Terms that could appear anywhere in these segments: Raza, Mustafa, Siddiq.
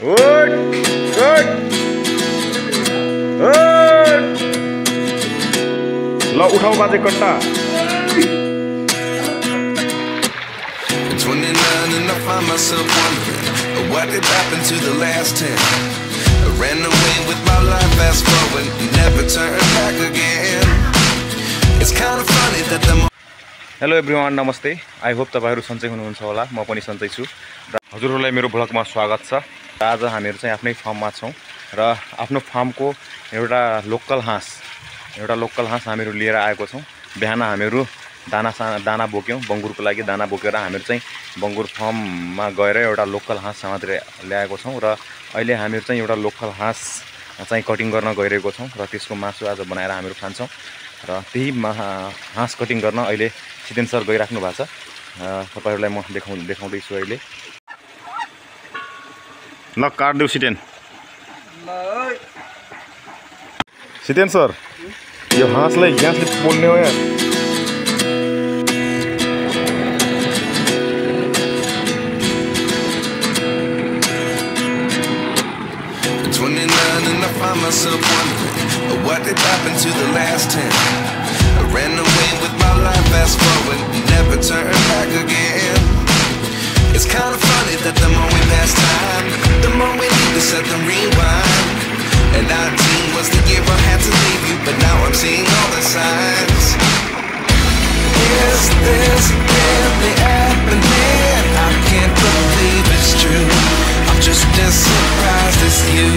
लो उठाओ बाजे कट्टा And I find myself wondering what did happen to the last 10. I ran away with my life, fast forward, never turn back again. It's kind of funny that the Hello everyone, Namaste. I hope tapaharu sanchai huनुहुन्छ होला. म पनि सन्चै छु. हजुरहरुलाई मेरो भ्लगमा स्वागत छ. आज हामीहरु चाहिँ आफ्नै फार्ममा छौं र आफ्नो फार्मको एउटा लोकल हाँस हामीहरु लिएर आएको छौं. बिहान हामीहरु दाना बोक्यौं बंगुरको लागि दाना बोकेर हामीहरु चाहिँ बंगुर फार्ममा गएर एउटा लोकल हाँस सामात्र ल्याएको छौं र अहिले हामीहरु चाहिँ एउटा लोकल हाँस चाहिँ कटिङ गर्न गइरहेको छौं र त्यसको मासु आज बनाएर हामीहरु खान्छौं र त्यही हाँस कटिङ गर्न अहिले सिदेन सर गइराख्नु भएको छ तपाईहरुलाई म देखाउँदै छु अहिले ल काट देऊ सिदेन ल सिदेन सर यो हाँसलाई ग्यासले पोल्ने हो यार Myself wondering what did happen to the last 10. I ran away with my life, fast forward, never turn back again. It's kind of funny that the more we pass time, the more we need to set the rewind. And 19 was the year I had to leave you, but now I'm seeing all the signs. Is this really happening? I can't believe it's true. I'm just as surprised as you.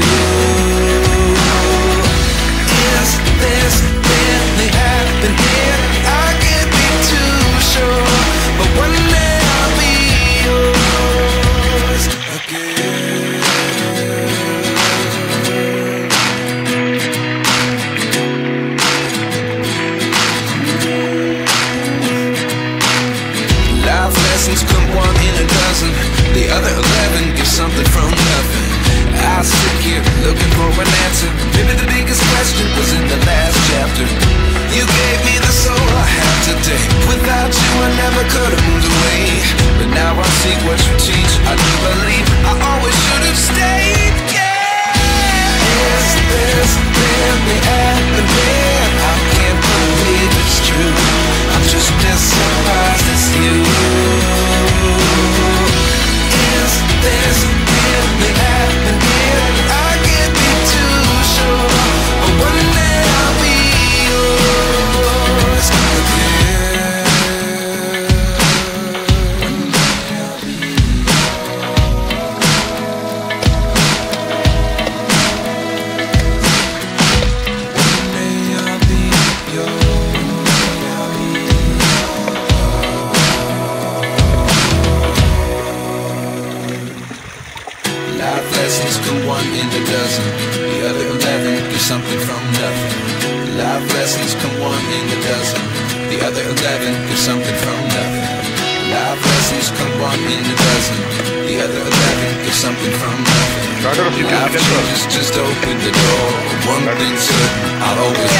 Just open the door. One thing certain, I'll always be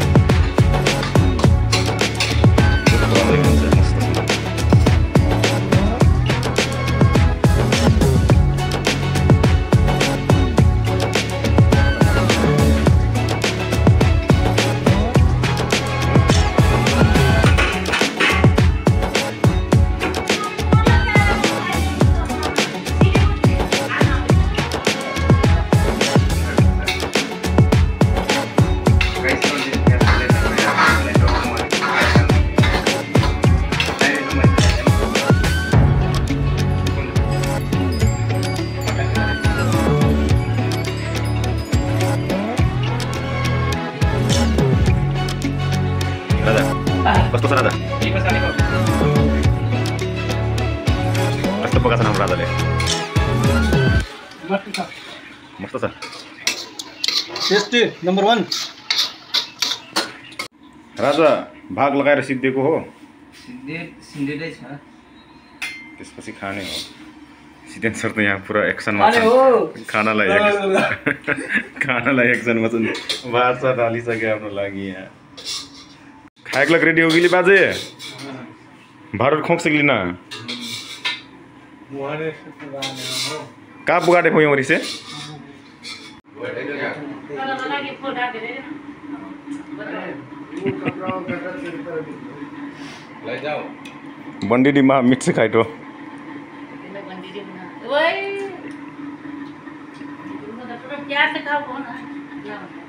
Mustafa Raza. Mustafa ka naam Raza hai. Mustafa. Tasty number 1. Raza bhag lagaye Siddiq ko ho. Siddiq hai ha. इसको सिखाने हो सीधे sir तो यहाँ पूरा action मचन खाना लाया action मचन बाहर सा डाली सके आपने लागी है खाए के लग रेडी होगी ली बाजे भारत खोंक सकली ना कहाँ बुगाटे हुए मरी से ले जाओ बंडी डी माँ मिक्स खाई तो वही क्या सिखाओ कौन है